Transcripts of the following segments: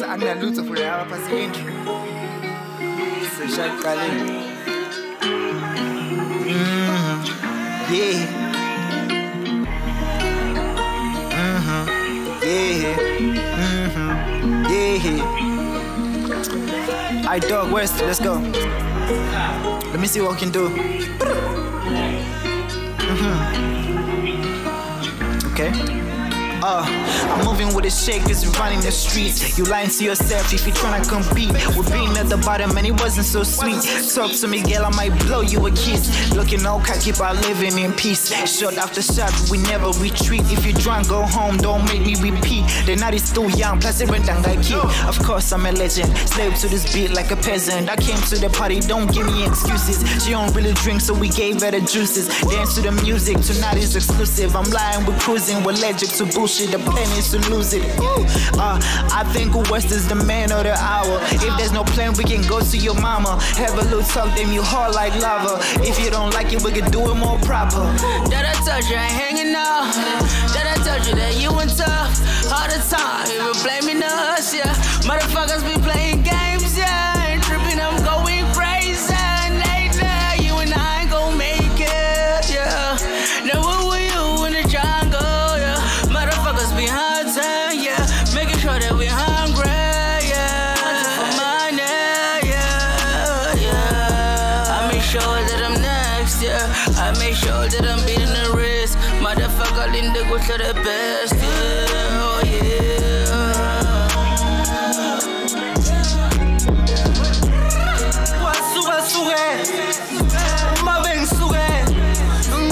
hasa ana lutho for our patient. Social calling. All right, dog, West, let's go. Let me see what we can do. Okay. I'm moving with a shake, cause you're running the streets. You lying to yourself if you're trying to compete with being at the bottom, and it wasn't so sweet. Talk to me, girl, I might blow you a kiss. Looking all cocky by living in peace. Shot after shot, we never retreat. If you're drunk, go home, don't make me repeat. The night is too young, plus it went down like it. Of course I'm a legend, slave to this beat like a peasant. I came to the party, don't give me excuses. She don't really drink, so we gave her the juices. Dance to the music, tonight is exclusive. I'm lying, we're cruising, we're allergic to bullshit. The plan is to lose it. I think West is the man of the hour. If there's no plan, we can go to your mama. Have a little talk, then you hard like lava. If you don't like it, we can do it more proper. That I told you I ain't hanging up. That I told you that you ain't tough. All the time, you were blaming us, yeah. Motherfuckers be playing games, yeah. And tripping, I'm going crazy. Later, you and I ain't gon' make it, yeah. Now what were you in the jungle? That I'm beating the wrist, motherfucker, Linda go to the best, yeah, oh yeah. Wasuga suge, mabeng suge,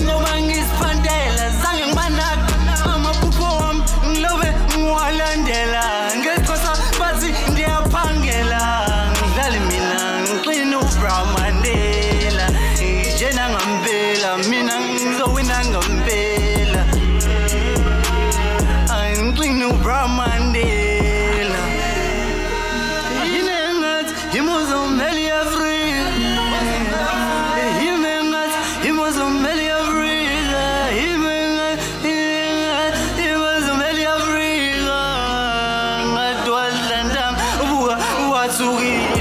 ngobangi spandela, zange manak, mama pukom, love mwalandela, ngekosa bazi ndia pangela, lalimina, clean up from Mandela, ijena ngambela, mina. I'm clean new Brahmandela. You name it, he was on belly of real. You name it, he was on belly of real. You name it, he was on belly of real. I was landam, what's really?